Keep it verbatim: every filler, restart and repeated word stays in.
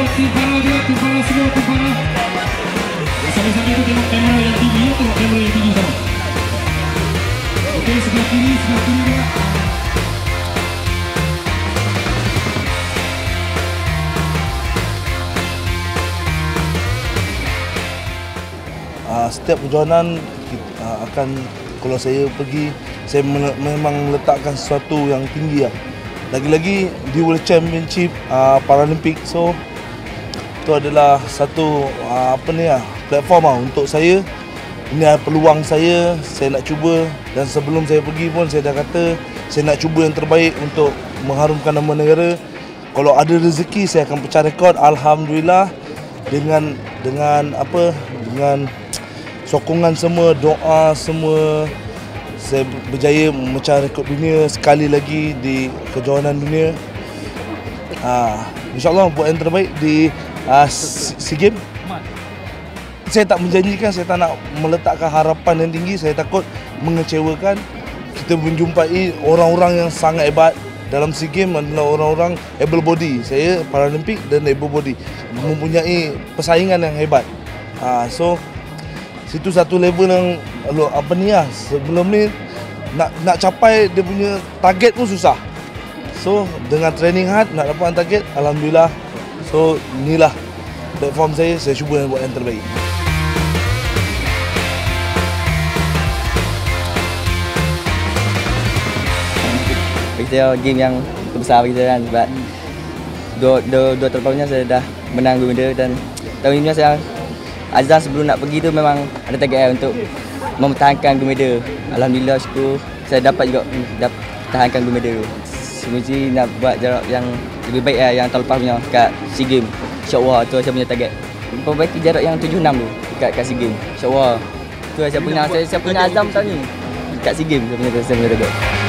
di bawah dia, di bawah semua, di bawah. Sama-sama tu tengok kamera yang tinggi, tengok kamera yang tinggi sama. Okey, sebelah kiri, sebelah kiri dia. Uh, setiap perjalanan uh, akan, kalau saya pergi, saya memang letakkan sesuatu yang tinggi lah. Lagi-lagi di World Championship, uh, Paralympic, so itu adalah satu uh, apa ni lah, platform lah untuk saya. Ini adalah peluang saya, saya nak cuba, dan sebelum saya pergi pun saya dah kata saya nak cuba yang terbaik untuk mengharumkan nama negara. Kalau ada rezeki saya akan pecah rekod, alhamdulillah, dengan dengan apa dengan sokongan semua, doa semua, saya berjaya memecah rekod dunia sekali lagi di kejohanan dunia. Ah, InsyaAllah buat yang terbaik di ah, SEA Games. Saya tak menjanjikan, saya tak nak meletakkan harapan yang tinggi, saya takut mengecewakan. Kita menjumpai orang-orang yang sangat hebat dalam SEA Games adalah orang-orang able body. Saya Paralympic dan able body, mempunyai persaingan yang hebat. Ah, so situ satu level yang apa ni lah, sebelum ni nak nak capai dia punya target pun susah. So dengan training hard nak dapatkan target, alhamdulillah. So inilah platform saya, saya cuba buat yang terbaik. Kita game yang terbesar bagi kita kan, sebab dua, dua, dua tahun saya dah menang gunda, dan tahun ini saya Azhar sebelum nak pergi tu memang ada target untuk mempertahankan gold medal. Alhamdulillah, syukur saya dapat juga dapat pertahankan gold medal tu. Semoga nak buat jarak yang lebih baik lah, yang tahun lepas punya kat SEA Games. InsyaAllah tu saya punya target. Perbaiki jarak yang tujuh enam tu kat kat SEA Games. InsyaAllah tu saya punya, saya, saya punya azam tahun ni. Kat SEA Games saya punya, saya punya target.